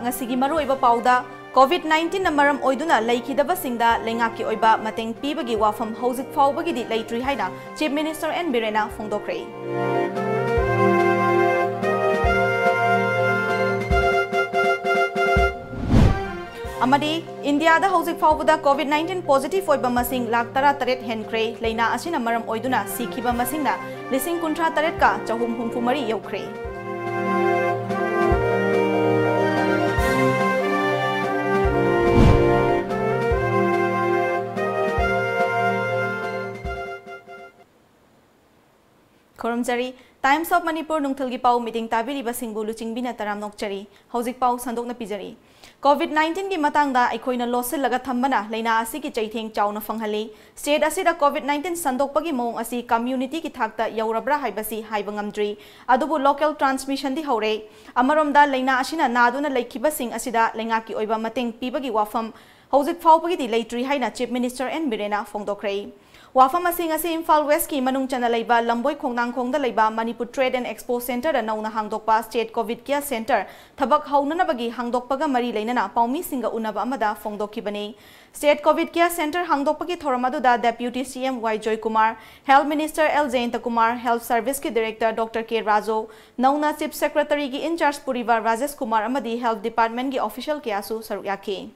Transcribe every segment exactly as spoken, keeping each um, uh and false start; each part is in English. ngasi maruoiba pauda COVID nineteen na maram oiduna laikidaba singda lengaki oiba mateng pibagi wafam hauzik faubagi di laitri haina Chief Minister N Birena fongdokre. Amadi India da hauzik faubuda COVID nineteen positive oiba masing lak tara taret henkre leina asina maram oiduna sikiba masingna lising kuntra taret ka chahum humfumari yaukre. Koromjari Times of Manipur nungthalgi pau meeting tabiri basing buluching bina taram nokchari haujik pau sandok na pijari COVID nineteen gi matangda ikhoina losil laga thambana leina asi ki chaitheng chauna fanghali state asida COVID nineteen sandok pagi mong asi community ki thakta yaurabra haibasi haibangamdri adubu local transmission di haure amaromda leina asina naduna laikhiba sing asida lenga ki oiba mateng pibagi wafam haujik phau pagi di laitri haina Chief Minister N Birena fongdokre. Wafama sing asi Infal West ki manung chana laiba lamboi khongnang khongda laiba Manipur Trade and Expo Center da nauna hangdokpa state COVID care center thabak haunana bagi hangdokpa ga mari lainana paumi singa unaba amada fongdokibane state COVID care center hangdokpa ki thoramadu da deputy C M Y Joy Kumar, health minister L Jainta Kumar, health service ki director Dr K Rajo, nauna chief secretary ki in charge Purivar Rajesh Kumar amadi health department ki official kiasu saruk yake.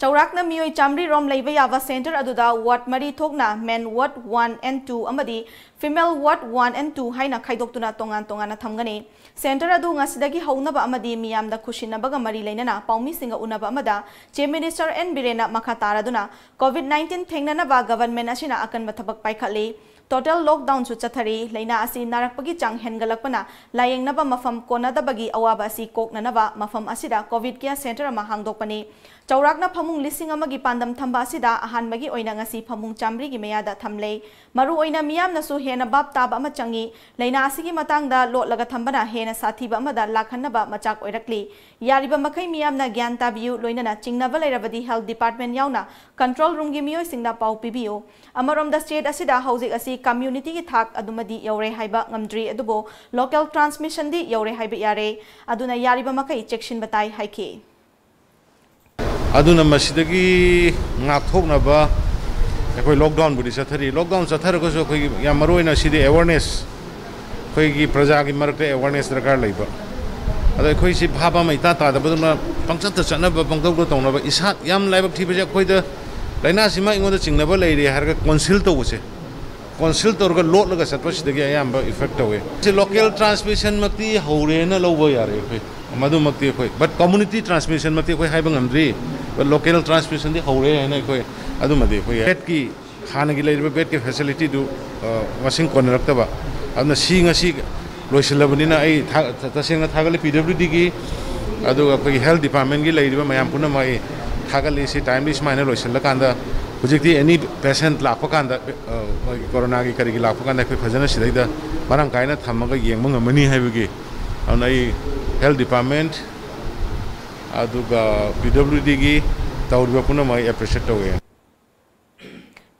Chaurakna mioi chamri rom laivayava center aduda ward mari thokna men ward one and two amadi female ward one and two haina khaidoktuna tongan tongana thamgani center adu ngasidagi haunaba amadi miyamda khusinabaga mari lainana paumi singa unaba amada Chief Minister N Birena makataraduna COVID nineteen thengnana ba government asina akanba thabak paikhatle total lockdown chu chathari laina asi narakpagi chang hengalakpana layengnaba mafam konadabagi awaba asi koknanaba mafam asida covid care center ama hangdokpani chaurakna phamung lising amagi pandam thamba asida ahanmagi oina ngasi phamung chamri gi meyada thamlei maru oina miyamna su hena bab tab ama changi laina asigi matangda lot laga thambana hena sathiba amada lakhanaba machak oirakli yariba makhai miyamna gyan tabiu loinana chingnaba leirabadi health department yauna control room gi miyoi singna pau pibio amarom da state asida housing asi community ki thak adumadi yaure haiba ngamdri adubo local transmission di yaure haiba yare aduna yariba makai chekshin batai haike aduna masidagi ngathokna ba ekoi lockdown budi sathari lockdown sathar ko so koi ya maroina sidi awareness koi gi praja gi marakte awareness rakar laiba adai koi si bhaba mai ta ta da baduna pangchat chana ba pangdog do tongna ba isat yam laibak thiba ja koi da laina sima ingo da chingna ba laire har ka council to buse consultor ka lot laga satpasi dagi ayam ba effect away si local transmission mati haurena lobo yare koi madu mati koi but community transmission mati koi hai bang amdri but local transmission di haurena koi adu mati koi bed ki khana gi lai bed ki facility du washing corner rakta ba adna si ngasi loisilabani na ai tasenga thagale P W D gi adu koi health department gi lai ba mayam puna mai thagale si timely smaina loisilakanda hujikti any patient lapakanda corona gi karigi lapakanda koi phajana sidaida marang kaina thamaga yengmang amani haibigi anai health department aduga P W D gi tawriba puna mai appreciate away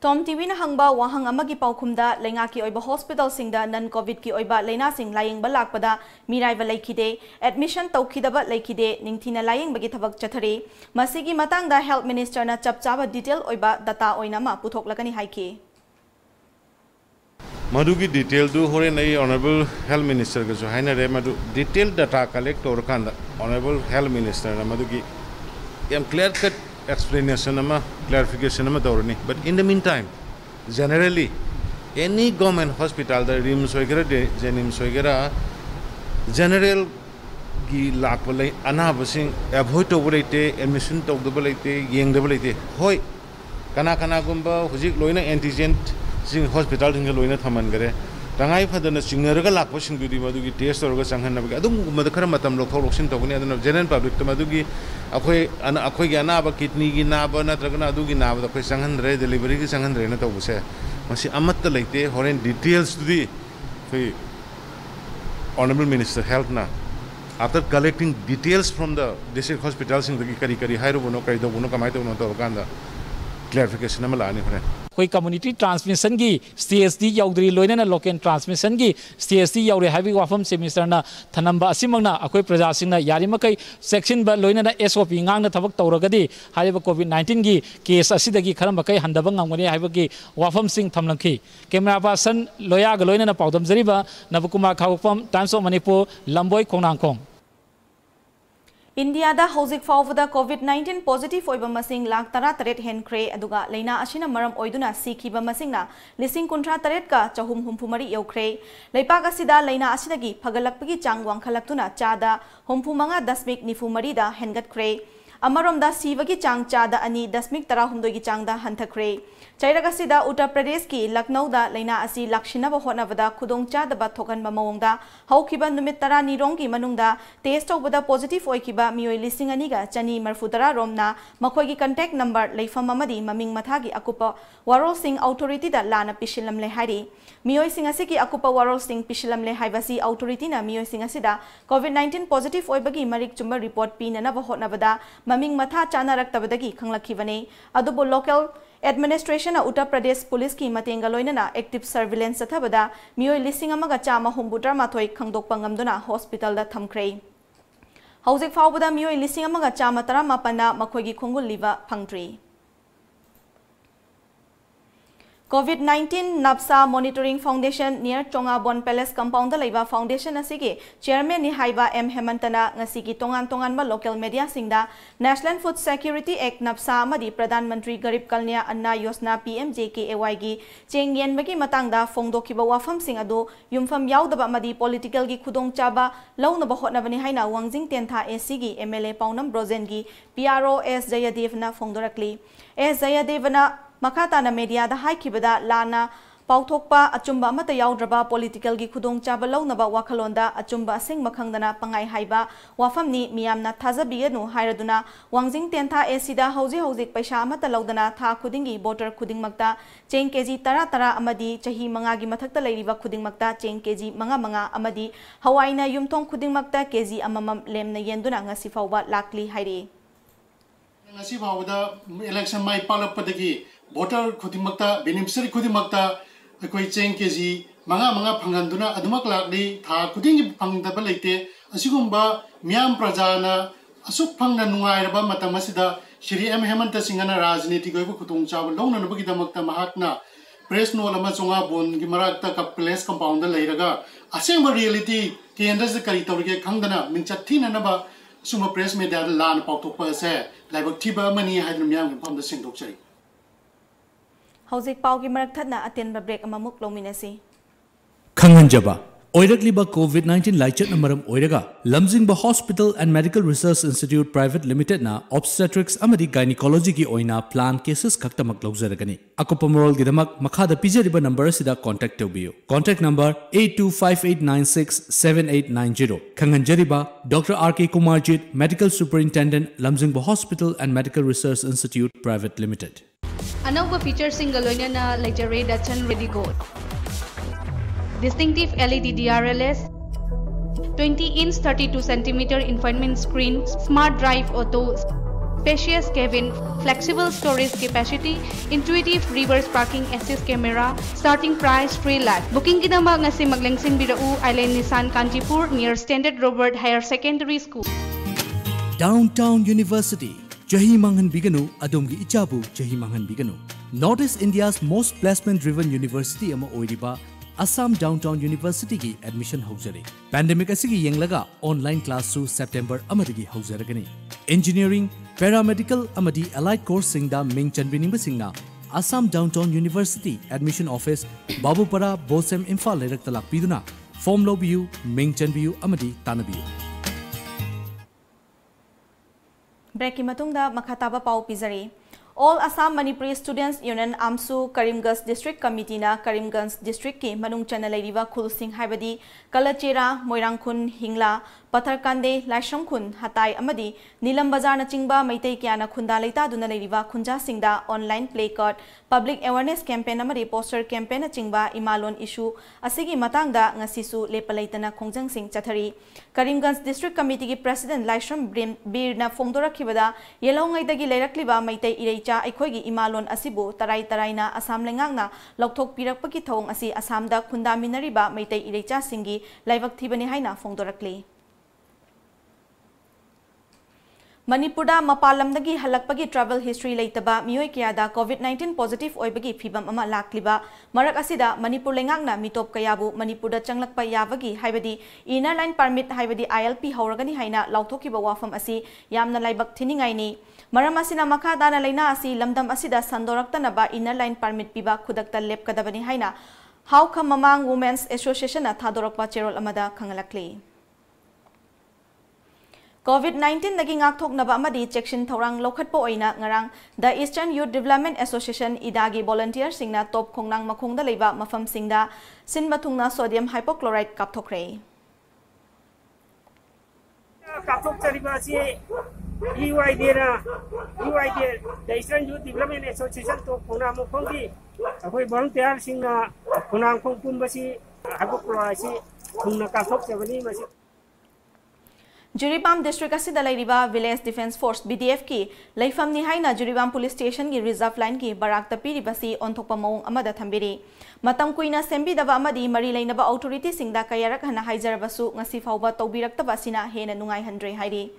Tom T V na hangba wahang amagi paukhumda lengaki oiba hospital singda non covid ki oiba leina sing laying balak pada mirai ba laikide admission tawkhidaba laikide ningthina laying bagi thabak chathare masigi matangda health minister na chapchaba detail oiba data oinama puthok lakani haike madugi detail du hore nai honorable health minister ge so haina re madu detail data collect or kanda honorable health minister na madugi am clear cut explanation ama clarification ama dorni but in the meantime generally any government hospital the rims wagera jenims wagera general gi lakpalai anabasing avoid overlate admission to double eight yeng double eight hoi kana kana gumba hujik loina antigen sing hospital ding loina thaman gare tangai phadana singner ga lakpasing dudi madu gi test orga sanghan nabi adum madkhara matam lokthok loksin tokni adana general public to madu gi akhoi ana akhoi gi ana ba kidney gi na ba na tragana adu gi na ba akhoi sanghan re delivery gi sanghan re na to buse masi amat laite horen details dudi koi honorable minister health na after collecting details from the district hospitals in the gi kari kari hairu bono kai do bono kamai to no to kanda clarification amala ani horen Khoi community transmission gi C S D yaudri loina na local transmission gi C S D yaure habi wafam se minister na thanamba asimangna akhoi praja singna yarimakai section ba loina na S O P ngang na thabak tauragadi haiba COVID nineteen gi case asidagi kharamakai handabang ngamgani haiba gi wafam sing thamlangki camera person loya ga loina na paudam jariba navkumar khawpam Times of Manipur lamboi khongnangkhong India da hojik fawda COVID nineteen positive oiba masing lakh tara taret henkre aduga leina asina maram oiduna sikhiba masingna lising kuntra taret ka chahum humphumari yokre leipa ga sida leina asina gi phagalakpagi changwang khalakthuna chada humphumanga dasmik nifumari da hengat kre Amarom da Sivagi Chang Chada Ani Dasmik Tarahumdogi Changda Hantakre. Chairagasida Uttar Pradesh ki Lucknow da Laina Asi Lakshinaba Honavada Kudong Chada Batokan Bamaongda Haukiba Numitara Nirongi Manungda Taste of the Positive Oikiba Mioi Lisinganiga Chani Marfutara Romna Makogi contact number Leifa Mamadi Maming Matagi Akupa Warol Singh Authority da Lana Pishilam Lehari. Mioi Singasiki Akupa Warol Singh Pishilam Lehaivasi Authority na Mioi Singasida COVID nineteen positive Oibagi Marik Chumba report Pinanaba Honavada Maming Matha Chana Raktabadagi Kanglakivane, Adubo local administration of Uttar Pradesh Police ki Matengalonana active surveillance Satabada, Mio Lisingamaga Chama Humbutra Matoi Kangdok Pangamduna Hospital da Thamkray. Hauzik Faubuda Mio Lisingamaga Chama Taramapana Makogi Kungul Liva Pangtri. COVID nineteen Napsa Monitoring Foundation near Chonga Bon Palace Compound the Laiba Foundation Asigi, Chairman Nihaiba M. Hemantana, Nasigi Tongan Tonganba local media Singda, National Food Security Act Napsa Madi Pradhan Mantri Garib Kalnia Anna Yosna P M J K A Y G, Cheng Yen Magi Matangda, Fongdo Kiba Wafam Singado, Yumfam Yaudaba Madi Political Gi Kudong Chaba, Launa Bahot Navanihaina, Wangzing Tenta Esigi, M L A Paunam Brozengi, P R O S. Jayadevna Fongdorakli, S. Jayadevna. Makata na media the high kibada lana pauthokpa achumba mata yaudraba political gi khudong chabalau naba wakhalonda achumba sing makhangdana pangai haiba wafamni miyamna thazabiyanu hairaduna wangzing tentha acida hauji hauji paisa mata laudana tha khudingi voter khudingmakta cheng kg tara tara amadi chahi manga gi mathakta leiriba khudingmakta cheng kg manga manga amadi hawaina yumthong khudingmakta kg amamam lemna yenduna ngasi fawba lakli hairi ngasi fawda election mai palappadagi Voter Kudimakta, Benimsari Kudimakta, a Koicheng Kezi, Manga Manga Panganduna, Adumakladi, Ta Kuding Pangdabalete, Asugumba, Miam Prajana, Asuk Panganua Matamasida, Shiri M. Hemanta Singana Razniti Kutung Chab, Long and Bukidamakta Mahatna, Press no Lamazunga Bon, Gimarakta Kaples Compound the Lairaga, Assembly Reality, Tiendas the Karitorge Kangana, Minchatina Naba, Suma Press made that land of Topase, Labaktiba, Mani Hadamiam from the Sindokari. Hauzik Paugi Maratana attend break amamuk lominacy. Kanganjaba Oirakliba COVID nineteen Laichat Namaram Oiraga Lamzingba Hospital and Medical Research Institute Private Limited na Obstetrics Amadi Gynecology ki oina plan cases kaktamak logzaragani. Akopamoral gidamak makhada pijariba number sida contact tobio. Contact number eight two five eight nine six seven eight nine zero. Kanganjariba Doctor R K Kumarjit, Medical Superintendent Lamzingba Hospital and Medical Research Institute Private Limited. Another feature single na legendary Dutton ready gold. Distinctive L E D D R L S, twenty inch thirty-two centimeter infotainment screen, smart drive auto, spacious cabin, flexible storage capacity, intuitive reverse parking assist camera, starting price three lakh. Booking kidama ngasi maglangsing birau island Nissan Kanjipur near Standard Robert Higher Secondary School. Downtown University. Jahimangan Biganu, Adomgi Ichabu, Jahimangan Biganu. North East India's most placement-driven university ama Oiriba, Assam Downtown University ki admission haujare. Pandemic asigi yenglaga online class through September amadigi haujaragani. Engineering, paramedical amadi allied course singda Ming Chanbinimba singna. Assam Downtown University admission office Babupara Bosem Infal lerak talak piduna. Form lobiyu Ming Chanbiyu amadi tanabiyu. Breaki matungda makhataba pau pizari. All Assam Manipuri Students Union Amsu Karimganj District Committee na Karimganj District ki manung chanalairiba khulsing haibadi Kalachera Moirangkhun Hingla Patharkande, Laisham Khun, Hatai Amadi, Nilam Bazar Nachingba, Maitei Kiana Khunda Leita Dunaleriva, Khunja Singda, online playcard, public awareness campaign Amadi, poster campaign Nachingba, Imalon issue, Asigi Matangda, Ngasisu, Lepalaitana Khongjang Singh Chathari, Karimganj District Committee President Laisham Birna Fongdora Kibada, Yelongaitagi Lerakliba, Maitei Irecha, Ikogi, Imalon Asibu, Tarai Taraina, Assam Lengangna, Loktok Pirakpaki Thong Asi, Assamda, Khunda Minariba, Maitei Irecha Singi, Laivak Thibani Haina Fongdorakli. Manipurda mapalamdagi halakpagi travel history leitaba miyoi kiyada COVID nineteen positive oibagi phibam ama lakliba marak asida Manipur lengangna mitop kayabu Manipurda changlakpa yabagi haibadi inner line permit haibadi I L P hauragani haina lautokiba wafam asi yamna laibak thiningaini maram asina makhadana leina asi lamdam asida sandoraktanaba inner line permit piba khudakta lepkadabani haina Hauka Mamang Women's Association na thadorakpa cherol amada khangalakli. COVID nineteen naging aktok na ba amadi chekshin thorang lokhat po oina ngarang the Eastern Youth Development Association idagi volunteer singna top khongnang makhongda leiba mafam singda sinmathungna sodium hypochlorite kapthokre kapthok chariba si E Y D na E Y D the Eastern Youth Development Association top khongnang makhongdi akoi volunteer singna khongnang khongpum basi hypochlorite si khongna kapthok chabani masi Jiribam District Asida Lairiba Village Defense Force B D F ki Laifam ni haina Jiribam Police Station ki Reserve Line ki Barak tapiri basi onthokpa mawung amada thambiri Matam kuina sembi dava amadi mari lainaba authority singda kayarak hana haijarabasu ngasi fauba tawbiraktaba asina hena nungai handre hairi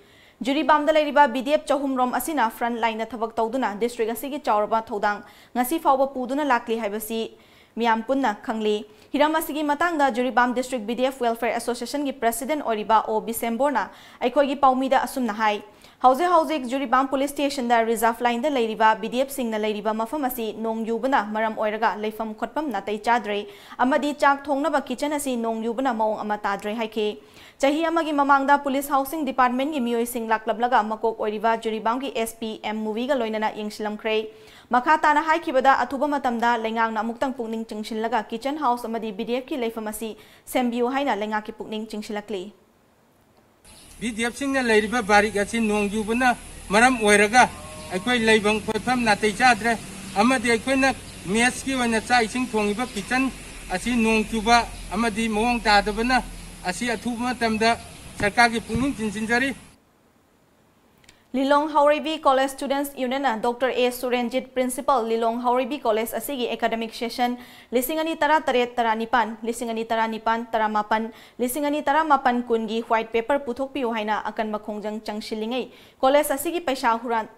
Jiribam da Lairiba B D F chahum rom asina front line na thabak tawduna district asigi chauraba thodang ngasi fauba puduna lakli haibasi Miam Punna Kangli Hiramasigi Matanga Jiribam District B D F Welfare Association ki President Oriba O Bisemborna Aikoigi Paumida Asumna Hai Hauze Hauze Jiribam Police Station da Reserve Line da Lairiba B D F Singh na Lairiba Mafamasi Nong Yubana Maram Oiraga Laifam Khotpam Natai Chadre Amadi Chak Thongnaba Kitchen Asi Nong Yubana Maung Amatadre Haike Chahi Amagi Mamangda Police Housing Department ki Mioi Singh Laklablaga Makok Oriba Jiribam ki S P M Muviga Loinana Yingshilam Kray Makhatana Haikibada Athuba Matamda Lengang na Muktang Pugni Chingshilaka kitchen house amadi B D F ki leifamasi sembiu haina lenga ki pukning chingshilakli B D F singna leiriba barik asin nongjubuna maram oiraga akoi leibang khopham natei chadre amadi akoina mes ki wana chai sing thongiba kitchen asin nongjuba amadi mong tadabana asi athuma tamda sarkar ki pukning chingshinjari Lilong Haoreibi College Students Union na Doctor A Surenjit Principal Lilong Haoreibi College asigi academic session lisingani tara taret tara nipan lisingani tara nipan tara mapan lisingani tara mapan kungi white paper puthok piu haina akan makhongjang changshilingei college asigi paisa huran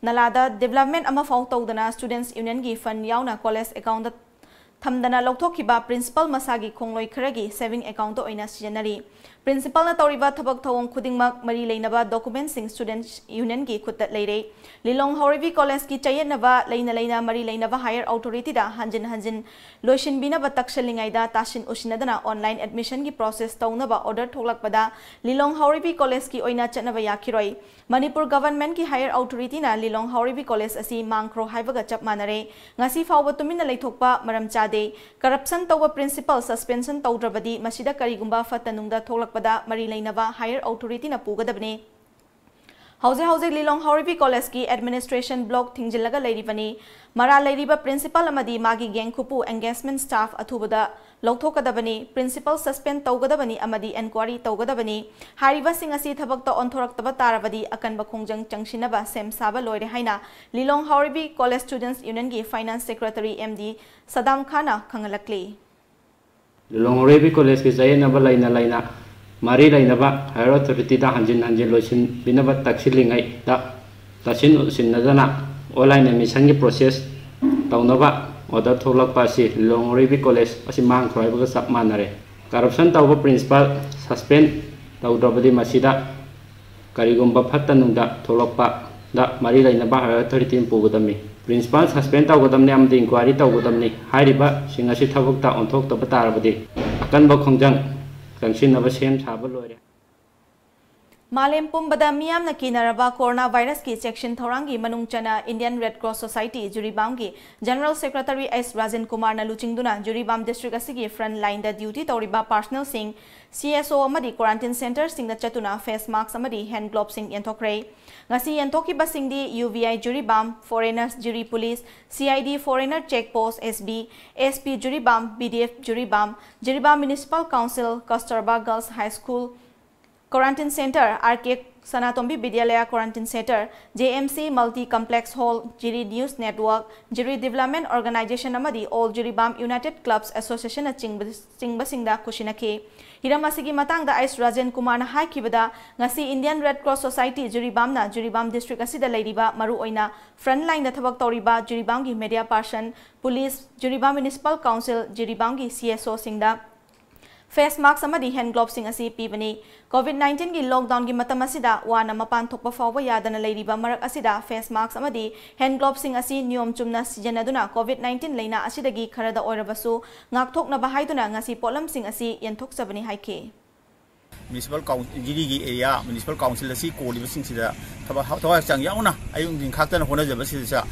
nalada development ama fau tawdana students union gi fund yauna college account Thamdana Loktokiba Principal Masagi Kongloi Kregi saving account to Oina Sijanari. Principal Natoriba Tabak Tawong Kudingmak Mari Lainaba Documents in Students Union Gi Kutat Lere. Lilong Haoreibi College Ki Chayanava Laina Laina Mari Lainava Higher Authority Da Hanjin Hanjin Loishin Binaba Takshalingaida Tashin Ushinadana Online Admission Ki Process Taunaba Order Tholakpada Lilong Haoreibi College Ki Oina Chatnava Yakiroi. Manipur Government Ki Higher Authority Na Lilong Haoreibi College Asi Mangkro Haibaga Chap Manare. Ngasi Fawba Tumina Laithokpa Maramcha Day. Corruption Tower Principal Suspension Tawdrabadi Masida Karigumba Fatanungda Tholakpada Mari Lainava Higher Authority na Pugadabane. Hauze Hauze Lilong Haoreibi College ki administration block Thingjilaga Lairibani. Mara Lairiba Principal Amadi Magi Gengkupu Engagement Staff Athubada Lokthokadabani. Principal Suspend Tawgadabani Amadi Enquiry Tawgadabani. Hariba Singasi Thabakta Onthoraktaba Tarabadi Akanba Khongjang Changshinaba Sem Saba Loire Haina. Lilong Haoreibi College Students Union ki Finance Secretary M D Saddam Khana Khangalakli. Lilong Haoreibi College ki Jayanaba Laina Laina. Mari Lainaba, Higher Authority da Hanjin Hanjin Losin, Binaba Taxilingai, da Tasin Usinadana, online admission process, Taunova, Oda Tolak Pasi, Lilong Haoreibi College, Asiman Kriba Submanare, Corruption Tower Principal, Suspend, Taudabadi Masida, Karigumba Patanunda, Tolakpa, da Mari Lainaba, Higher Authority in Pugudami, Principal Suspend Taugodamni am the inquiry Taugodamni, Hariba, Singashitavukta on Tok Tabatarabadi, Akanba Kongjang. Consider the same table. Malem Pumbada Miam Nakinaraba Corona Virus Ki Section Thorangi Manungchana Indian Red Cross Society Jiribam Gi General Secretary S Rajan Kumar na Luchingduna Jiribam District Asigi front line da duty Tauriba personnel sing C S O amadi quarantine center sing na chatuna face masks amadi hand gloves sing yentokre ngasi yentoki basing di U V I Jiribam Foreigners Jiri Police C I D Foreigner Check Post S B S P Jiribam B D F Jiribam Jiribam Municipal Council Kasturba Girls High School Quarantine Center, R K Sanatombi Vidyalaya Quarantine Center, J M C Multi Complex Hall, Jiri News Network, Jiri Development Organization amadi All Jiribam United Clubs Association na Chingba Singda Kushinaki. Hiramasigi Matangda Ais Rajan Kumar na Hai Kibada, ngasi Indian Red Cross Society Jiribam na Jiribam District Asida Lairiba Maru Oina, Frontline na Thabak Tauriba, Jiribangi Media Person, Police, Jiribam Municipal Council, Jiribangi C S O Singda. Face mask amadi hand gloves sing asi pibani COVID nineteen gi lockdown gi matam asida wana mapan thokpa fawwa yadana leiriba marak asida face mask amadi hand gloves sing asi niyom chumna sijanaduna COVID nineteen leina asidagi kharada oirabasu ngakthokna bahaiduna ngasi polam sing asi yenthokchabani haike municipal council gi gi area municipal council asi koliba sing sida thaba thawai chang yauna ayung din khaktana hona jaba sida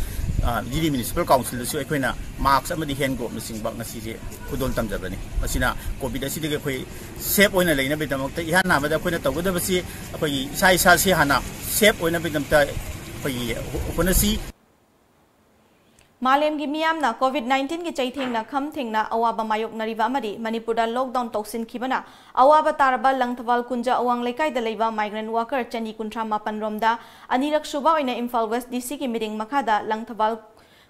Jiri Municipal Council is a marks and the hand go missing Banga City, who don't come to Benny. Masina, Covid City, Sep when a lane of the Yana, but the Quinata would have seen a Sai Sasihana, Sep when a bit of the sea. Malem Gimiamna, COVID nineteen ki chaiting na kham thing na awaba mayok nariva mari, Manipura lockdown toxin kibana, awaba taraba langtaval kunja awang lekai the leva migrant worker chani kuntra mapan romda, anirak shuba in Infal West D C ki meeting makada, langtaval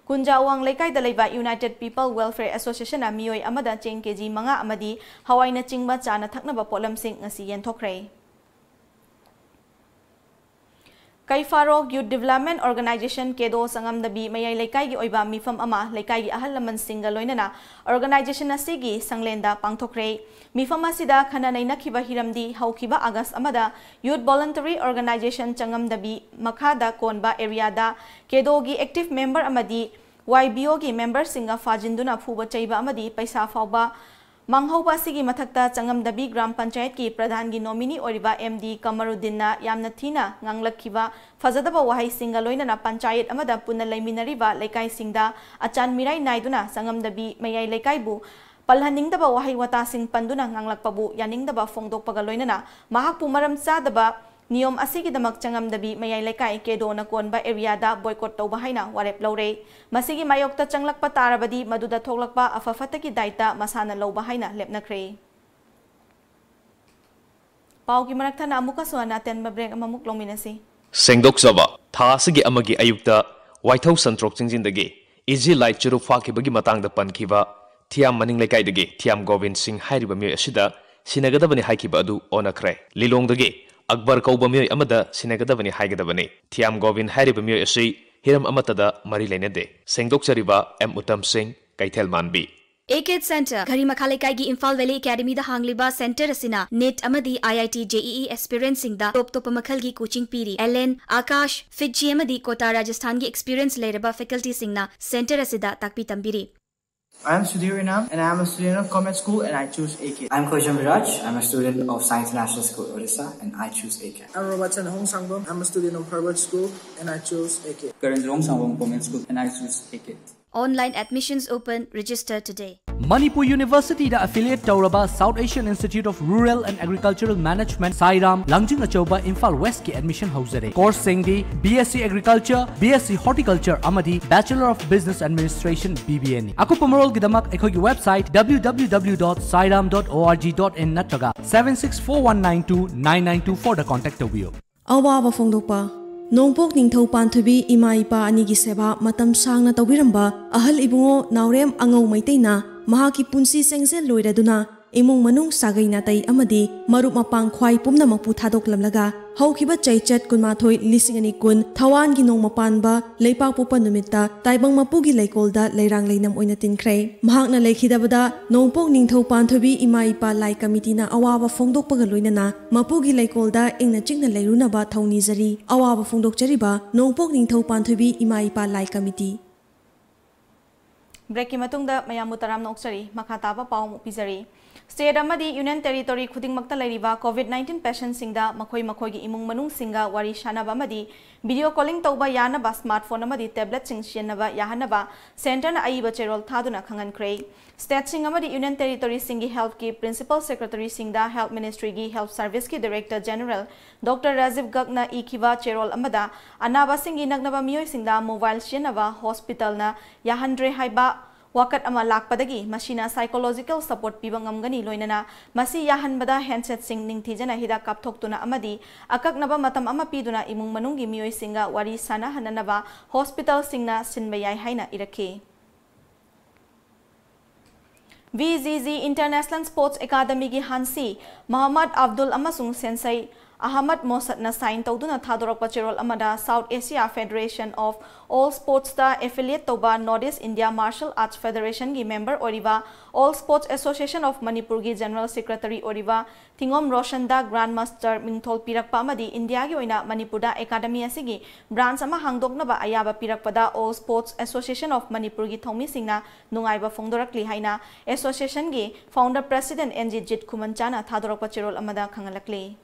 kunja awang lekai the leva United People Welfare Association a mioi amada cheng keji manga amadi, Hawaii na chingba chana thaknaba polam sing ngasi yentokre. Kaifarog Youth Development Organization Kedo Sangam the B Maya Lekai Oiba Mifam Ama Lekai Ahalaman Singa Loinana Organization Asigi Sanglenda Pangtokre Mifama Sida Kananaina Kiba Hiramdi Haukiba Agas Amada Youth Voluntary Organization Changam the B Makada Konba Ariada Kedogi Active Member Amadi Y B O G Member Singa Fajinduna Fuba Chaiba Amadi Paisa Fauba Manghoba Sigi Matakta Changam Dabi Gram Panchayat Ki Pradhan Gi Nomini Oriba M D Kamarudin na Yamna Thina Nganglakhiba Fazadaba Wahai Singa Loinana Panchayat Amada Puna Laiminariba Lekai Singda Achan Mirai Naiduna Sangam Dabi Mayai Lekai Bu Palhaningdaba Wahai Wata Sing Panduna Nganglakpabu Yaningdaba Fongdokpaga Loinana Mahakpu Maram Sadaba Niyom asigidamag Changam Dabi Mayai Lekai Kedo na Konba Ariada Boycott Tauba Haina Warep Lowre Masigi Mayokta Changlakpa Tarabadi Maduda Tholakpa Afafatagi Daita Masana Lowba Haina Lepnakre Paugi Maraktana Amuka Suana Tenba Break Amamuk Lominasi Sengdok Zaba Thasigi Amagi Ayukta White House Santrok Singjindagi Easy Light Churu Fakibagi Matang the Pankiva Tiam Maning Lekai the Gay Tiam Govind Singh Haribami Ashida Sinagadabani Haikibadu Onakre Lilong the Gay Akbar Kaubamio Amada, Sinagadavani Hagadavani, Tiam Govin Haribamio Esi, Hiram Amatada, Marilene De, Sengdok Sariba, M. Uttam Singh, Kaitel Manbi. A K I D Center, Karimakalikagi Imphal Valley Academy, the Hangliba Center Asina, N I T Amadi, I I T J E E Experiencing the Top Topamakalgi Coaching Piri, Ellen, Akash, Fiji Amadi, Kota Rajasthangi Experience Lereba Faculty Singna, Center Asida, Takpi Tambiri. I am Sudhir Inam and I am a student of Comet School and I choose A K. I am Kojan Viraj. I am a student of Science National School, Odisha, and I choose A K. I am Robertson Hong Sangbom. I am a student of Harvard School and I choose A K. Karan Hong Sangbom Comet School and I choose A K. Online admissions open. Register today. Manipur University da affiliate Tauraba South Asian Institute of Rural and Agricultural Management Sairam Langjing Achoba Imphal West ki admission housere course Sengdi B S C Agriculture B S C Horticulture Amadi Bachelor of Business Administration B B N Aku Pomarol Gidamak Ekogi website w w w dot sairam dot org dot in Nattaga seven six four one nine two nine nine two four da contact Tobio Awa Awa Fongdopa Nongpok Ningthau Panthubi Ima Ipa Anigi Seva Matam Sangna Tawiramba Ahal Ibungo Naurem Angau Maitaina Mahaki Punsi Sengzel Loiraduna, Imung Manung Sagai Natai Amadi, Marup Mapang Kwai Pumna Mapu Tadok Lamlaga, Haukiba Chaichet Kunmatoi, Lisingani Kun, Tawan Ginong Mapanba, Leipa Pupa Numita, Taibang Mapugi Laikolda, Lairang Lainam Oinatin Kray, Mahakna Laikidabada, Nongpok Ningthau Panthubi Ima Ipa Lai Committee na Awawa Fongdokpaga Loinana, Mapugi Laikolda, Ingna Chingna Lairunaba Thaunizari, Awawa Fongdokchariba, Nongpok Ningthau Panthubi Ima Ipa Lai Committee. Break in Matungda, Mayamutaram Noxari, Makataba Pau Pizari. State Amadi, Union Territory, Kuding Maktalariba, COVID nineteen patient Singda, Makoi Makogi Imung Manung Singa, Wari Shanabamadi, video calling Tauba Yanaba, smartphone Amadi, tablet Sing Shinaba, Yahanaba, Center Aiba Cherol Taduna Kangan Cray. State Singamadi, Union Territory Singi Health Ki, Principal Secretary Singda, Health Ministry Gi, Health Service Ki, Director General, Doctor Rajiv Gagna Ikiba Cherol Amada, Anaba Singi Nagnaba Mio Singda, Mobile Shinaba, Hospital Na, Yahandre Haiba. Wakat ama lakpadagi, machina psychological support pibangangani loinana, masi yahanbada handset sing ning tijana hida kapthoktuna amadi, akaknaba matam ama piduna imung manungi mioi singa wari sana hananaba, hospital singna sinbayai haina irake. V Z Z International Sports Academy gi hansi, Muhammad Abdul Amasung Sensei, Ahmad Mossadna sign Toduna Thadorok Pacherol Amada, South Asia Federation of All Sports da affiliate Toba, Northeast India Martial Arts Federation gi member Oriva, All Sports Association of Manipur gi General Secretary Oriva, Thingom Roshan da Grandmaster Mingthol Pirakpa Amadi, India gi oina Manipur da Academy asigi, branch ama hangdoknaba ayaba pirakpada All Sports Association of Manipur gi thomi singna nungaiba phongdorakli haina, association gi founder president N G Jit Kumanchana Thadorok Pacherol Amada khangalakli.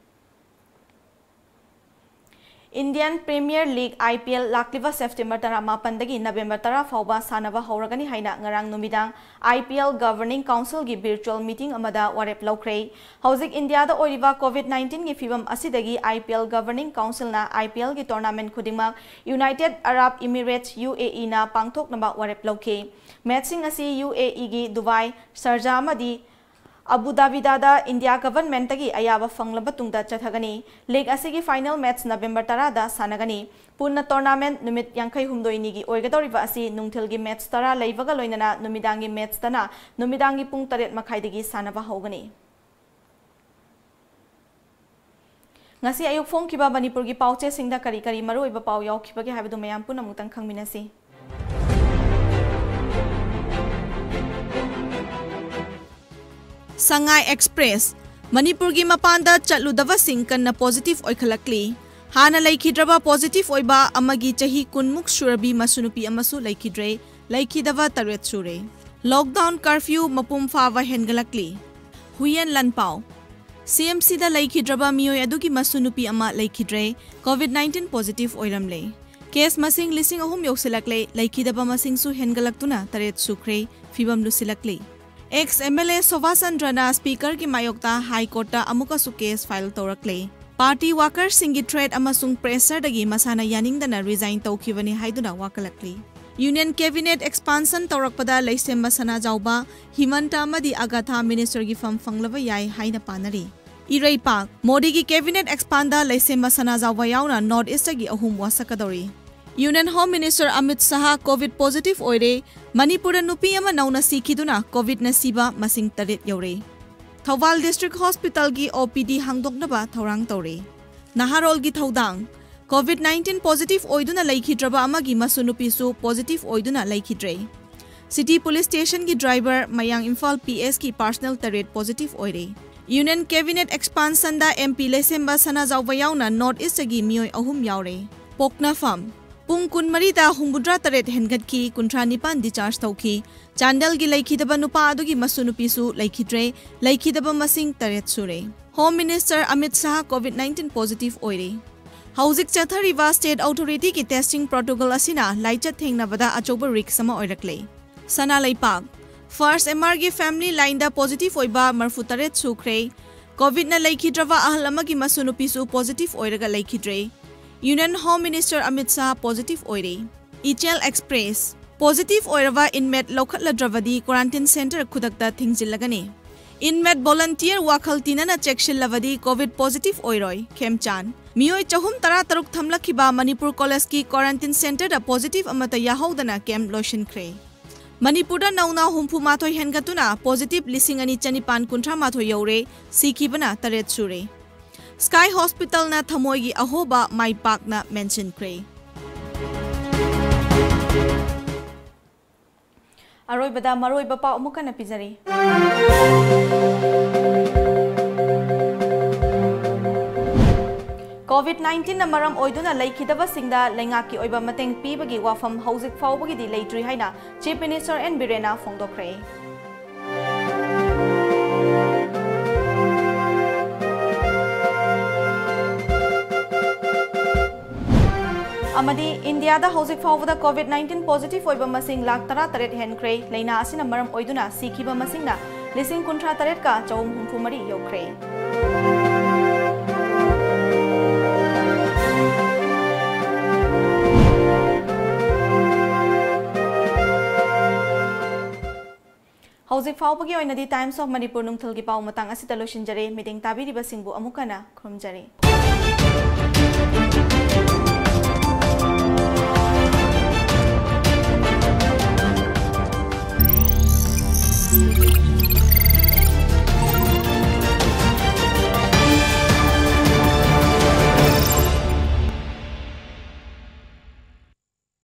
Indian Premier League I P L Lakliva September Tara Mapandagi November Tara Fauba Sanava Horagani Haina Ngarang Numidang I P L Governing Council gi virtual meeting Amada Warep Laukray. Hauzik India the Oriva COVID nineteen gi Fibam Asidagi I P L Governing Council na I P L gi tournament Kudingma United Arab Emirates U A E na Pangtok Naba Warep Laukay. Matching Asi U A E gi Dubai Sarjamadi Abu Dhabi Dada, India government Tagi Ayaba Fanglabatungda Chathagani, League Asigi final match November Tarada Sanagani, Puna tournament Numit Yankai Humdoinigi, Oigadoriva Asi, Nungtilgi match Tara, Laivagaloinana, Numidangi match Tana, Numidangi Puntaret Makaidigi Sanava Hogani. Nasi Ayuk Fong Kiba Manipurgi Pauche Singda Kari Kari Maru Iba Pau Yaukibagi Habidu Mayampuna Mutang Kangminasi. Sangai Express Manipurgi mapanda chatludava sing kanna positive oikhalakli hana laikhidraba positive oiba amagi chahi kunmuk surabi masunupi amasu laikhidre laikhidava taret sure lockdown curfew mapum fawa hengalakli huyen lanpau C M C da laikhidraba miyoi adugi masunupi ama laikhidre COVID nineteen positive oiramle case masing lising ahum yoksilakle laikhidaba masing su hengalaktuna taret sukre fibam lusilakli. Ex-M L A Sovasandrana Speaker ki mayokta High Court ta amukasu case file torakle. Party worker singi threat amasung pressure dagi masana yaningdana resign taukibani haiduna wakalakli. Union Cabinet expansion torakpada laisem masana jauba Himanta Amadi Agatha Minister gi fam fanglava yai haina panari. Irai Park Modi gi Cabinet expanda laisem masana jauba yauna North East gi ahum wasakadori. Union Home Minister Amit Shah COVID positive oire Manipura nupi ama nauna sikhiduna COVID na siba masing tarit yaure. Thawal District Hospital gi O P D hangdoknaba thaurang tore. Naharol gi thaudang COVID nineteen positive oiduna laikhidraba amagi masunupi su positive oiduna laikhidre. City Police Station gi driver Mayang Infal P S ki personal tarit positive oire. Union Cabinet expansion da M P Lesemba Sanajauba yauna North East gi mioi ahum yaure. Pokna farm Pung Kunmarita Humbudra Taret Hengatki, Kuntranipan discharge Tauki, Chandel Gi Laikitabanupa Adugi Masunupisu, Laikitre, Laikitabamasing Taret Sure. Home Minister Amit Shah COVID nineteen positive oire. Hauzik Chathariva State Authority ki testing protocol asina, Laichat Hengnavada Achoba Riksama Oirakle. Sanalai Park. First M R G family line da positive oiba Marfutaret Sukre. COVID na Laikitrava Ahalamagi Masunupisu positive oiraga Laikitre. Union Home Minister Amit Shah positive oire. E H L Express positive oirava inmate Lokhatladravadi quarantine center Kudakta Thingjillagani. Inmate volunteer Wakhaltinana Chekshillavadi COVID positive oiroi Khemchan. Mioi Chahum Tara Taruk Thamlakhiba Manipur College ki quarantine center da positive amata Yahaudana Camp Lotion Cray. Manipura Nauna Humpu Mathoi Hengatuna positive Lisingani Chanipan Kuntra Mathoi Yaure Sikibana Taret Sure. Sky Hospital na Thamoigi Ahoba Mai Park na mention Cray. Aroi Bada Maroi Bapa Omukana Pizari. COVID nineteen na maram oiduna laikidava singda lengaki oiba mateng pibagi wafam hauzik faubagi di laitri haina Chief Minister N Birena fongdokre. Amadi India da hauzik faubada COVID nineteen positive oiba masing lak tara taret henkre leina asina maram oiduna sikiba masingna lising kuntra taret ka chaum humfu mari yokre. Hauzik Faubagi oina di Times of Manipur nungthilgi pau matang asita losinjare meeting tabiri basingbu amukana khumjare.